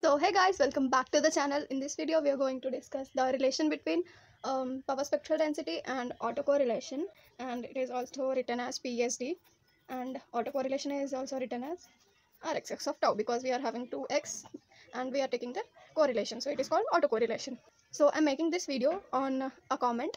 So hey guys, welcome back to the channel. In this video we are going to discuss the relation between power spectral density and autocorrelation, and it is also written as PSD, and autocorrelation is also written as Rxx of tau because we are having 2x and we are taking the correlation, so it is called autocorrelation. So I'm making this video on a comment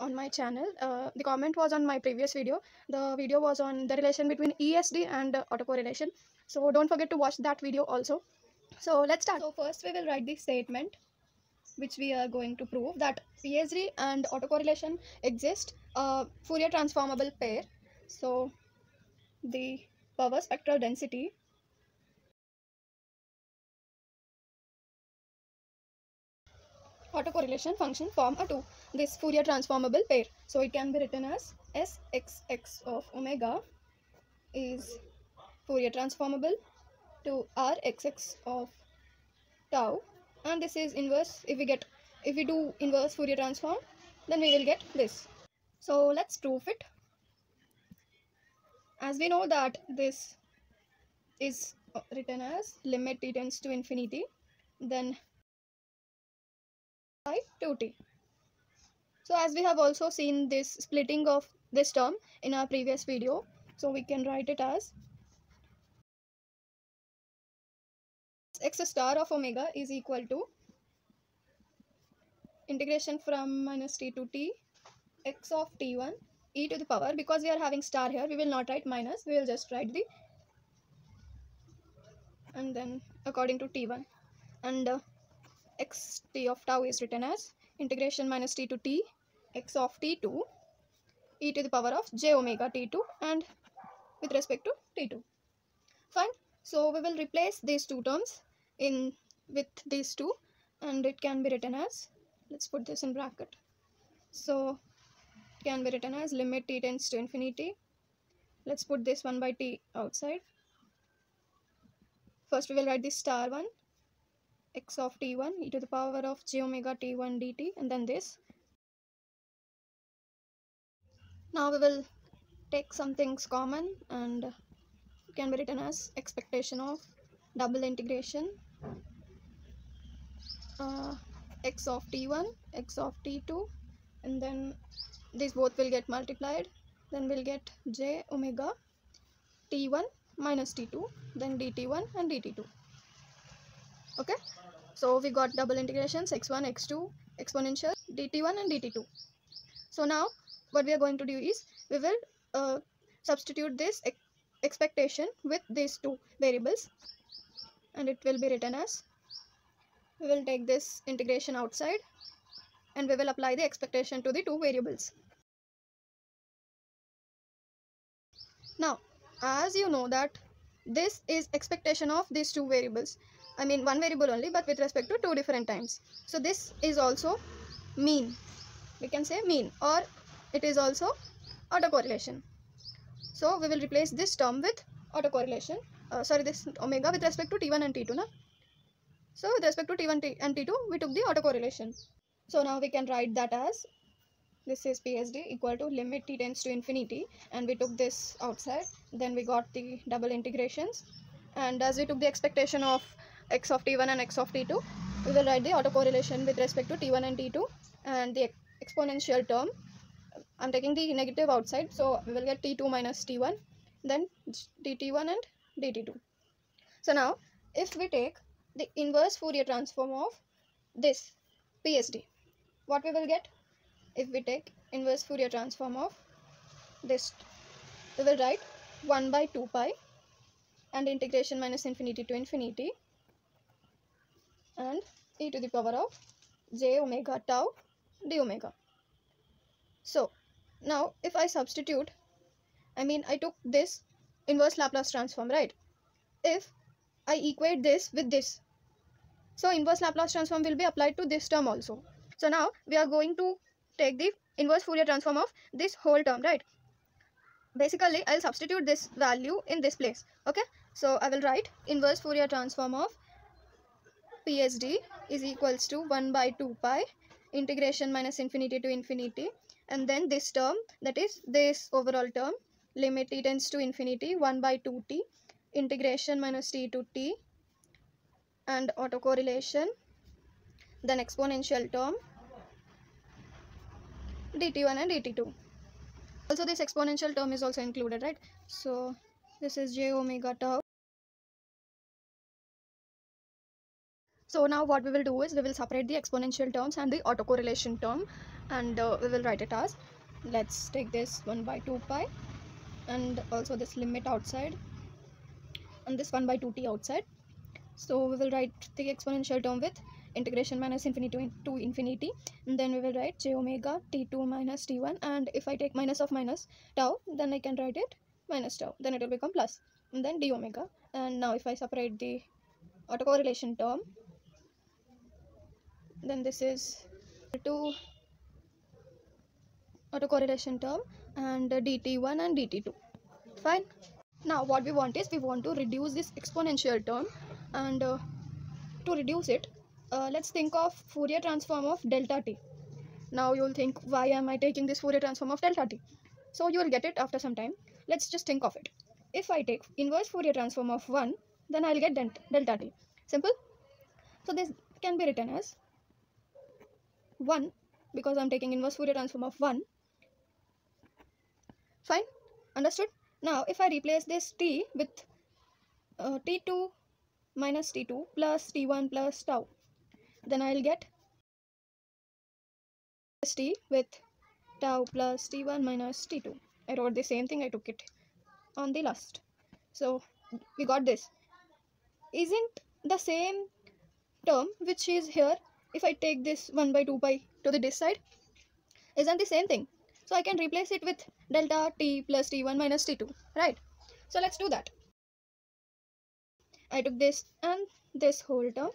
on my channel. The comment was on my previous video. The video was on the relation between ESD and autocorrelation, so don't forget to watch that video also. So let's start. So first we will write the statement which we are going to prove, that PSD and autocorrelation exist Fourier transformable pair. So the power spectral density autocorrelation function form a 2, this Fourier transformable pair. So it can be written as Sxx of omega is Fourier transformable to Rxx of tau, and this is inverse. If we do inverse Fourier transform, then we will get this. So let's prove it. As we know that this is written as limit t tends to infinity, then by 2t. So as we have also seen this splitting of this term in our previous video, so we can write it as x star of omega is equal to integration from minus t to t x of t1 e to the power, because we are having star here we will not write minus, we will just write the and then according to t1, and x t of tau is written as integration minus t to t x of t2 e to the power of j omega t2 and with respect to t2. Fine. So we will replace these two terms in with these two, and it can be written as, let's put this in bracket, so it can be written as limit t tends to infinity. Let's put this 1 by t outside. First we will write this star one x of t1 e to the power of j omega t1 dt, and then this. Now we will take some things common, and it can be written as expectation of double integration x of t1 x of t2, and then these both will get multiplied, then we'll get j omega t1 minus t2, then dt1 and dt2. Okay, so we got double integrations x1 x2 exponential dt1 and dt2. So now what we are going to do is we will substitute this expectation with these two variables, and it will be written as, we will take this integration outside and we will apply the expectation to the two variables. Now as you know that this is expectation of these two variables, I mean one variable only but with respect to two different times, so this is also mean, we can say mean, or it is also autocorrelation. So we will replace this term with autocorrelation, this omega with respect to t1 and t2. Na? So with respect to t1 and t2 we took the autocorrelation. So now we can write that as, this is PSD equal to limit t tends to infinity, and we took this outside, then we got the double integrations, and as we took the expectation of x of t1 and x of t2, we will write the autocorrelation with respect to t1 and t2, and the exponential term, I'm taking the negative outside, so we will get t2 minus t1, then dt1 and dt2. So now if we take the inverse Fourier transform of this PSD, what we will get? If we take inverse Fourier transform of this, we will write 1 by 2 pi and integration minus infinity to infinity and e to the power of j omega tau d omega. So now if I substitute, I took this inverse Laplace transform, right? If I equate this with this, so inverse Laplace transform will be applied to this term also. So now we are going to take the inverse Fourier transform of this whole term, right? Basically I'll substitute this value in this place. Okay, so I will write inverse Fourier transform of PSD is equals to 1 by 2 pi integration minus infinity to infinity, and then this term, that is this overall term, limit t tends to infinity 1 by 2t integration minus t to t and autocorrelation, then exponential term dt1 and dt2. Also this exponential term is also included, right? So this is j omega tau. So now what we will do is we will separate the exponential terms and the autocorrelation term, and we will write it as, let's take this 1 by 2 pi and also this limit outside and this 1 by 2t outside. So we will write the exponential term with integration minus infinity to infinity, and then we will write j omega t2 minus t1, and if I take minus of minus tau, then I can write it minus tau, then it will become plus, and then d omega. And now if I separate the autocorrelation term, then this is equal to autocorrelation term and dt1 and dt2. Fine. Now what we want is we want to reduce this exponential term, and to reduce it, let's think of Fourier transform of delta t. Now you'll think, why am I taking this Fourier transform of delta t? So you will get it after some time. Let's just think of it. If I take inverse Fourier transform of 1, then I'll get delta t. Simple. So this can be written as 1, because I'm taking inverse Fourier transform of 1. Fine. Understood? Now if I replace this t with t2 minus t2 plus t1 plus tau, then I'll get t with tau plus t1 minus t2. I wrote the same thing, I took it on the last. So we got this. Isn't the same term which is here, if I take this 1 by 2 pi to the this side, isn't the same thing? So I can replace it with delta t plus t1 minus t2, right? So let's do that. I took this and this whole term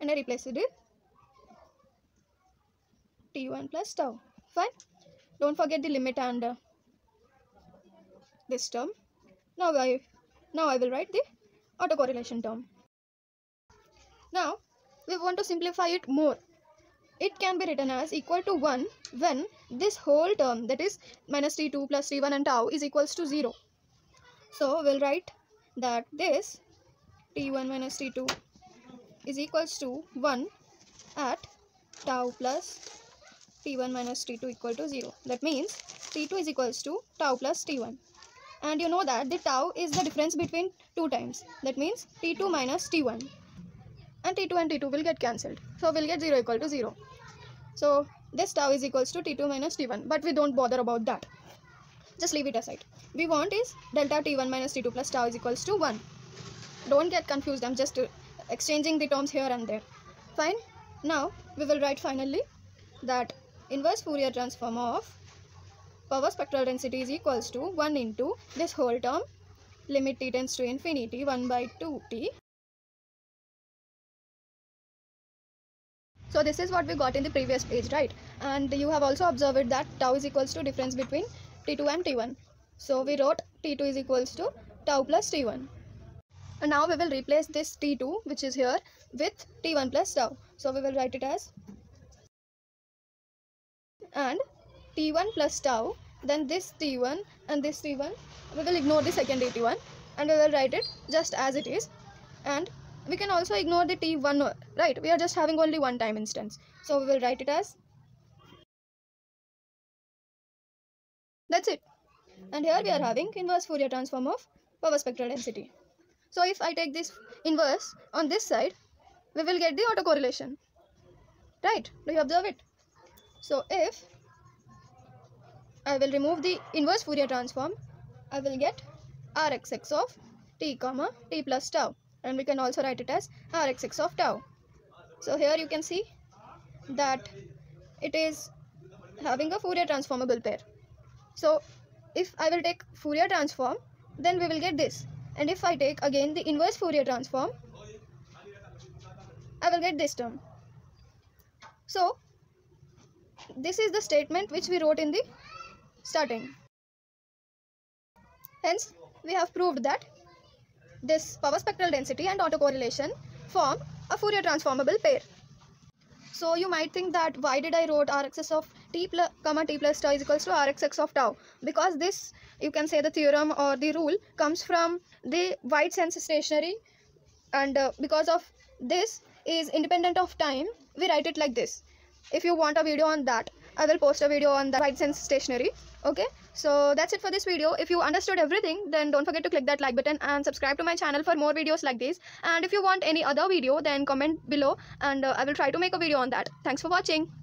and I replaced it with t1 plus tau. Fine. Don't forget the limit and this term. Now I will write the autocorrelation term. Now we want to simplify it more. It can be written as equal to 1 when this whole term, that is minus t2 plus t1 and tau, is equals to 0. So we'll write that this t1 minus t2 is equals to 1 at tau plus t1 minus t2 equal to 0. That means t2 is equals to tau plus t1. And you know that the tau is the difference between two times. That means t2 minus t1. And t2 will get cancelled. So we'll get 0 equal to 0. So this tau is equals to t2 minus t1. But we don't bother about that. Just leave it aside. We want is delta t1 minus t2 plus tau is equals to 1. Don't get confused. I'm just exchanging the terms here and there. Fine. Now we will write finally that inverse Fourier transform of power spectral density is equals to 1 into this whole term limit t tends to infinity 1 by 2t. So this is what we got in the previous page, right? And you have also observed that tau is equals to difference between t2 and t1. So we wrote t2 is equals to tau plus t1. And now we will replace this t2, which is here, with t1 plus tau. So we will write it as, and t1 plus tau, then this t1 and this t1. We will ignore the second t1 and we will write it just as it is. And we can also ignore the t1, right? We are just having only one time instance. So we will write it as, that's it. And here we are having inverse Fourier transform of power spectral density. So if I take this inverse on this side, we will get the autocorrelation, right? Do you observe it? So if I will remove the inverse Fourier transform, I will get Rxx of t comma t plus tau. And we can also write it as Rxx of tau. So here you can see that it is having a Fourier transformable pair. So if I will take Fourier transform, then we will get this. And if I take again the inverse Fourier transform, I will get this term. So this is the statement which we wrote in the starting. Hence, we have proved that this power spectral density and autocorrelation form a Fourier transformable pair. So you might think that why did I wrote Rxx of t plus tau is equals to Rxx of tau? Because this, you can say the theorem or the rule comes from the wide sense stationary, and because of this is independent of time, we write it like this. If you want a video on that, I will post a video on the Wide Sense Stationary. Okay, so that's it for this video. If you understood everything, then don't forget to click that like button and subscribe to my channel for more videos like these. And if you want any other video, then comment below and I will try to make a video on that. Thanks for watching.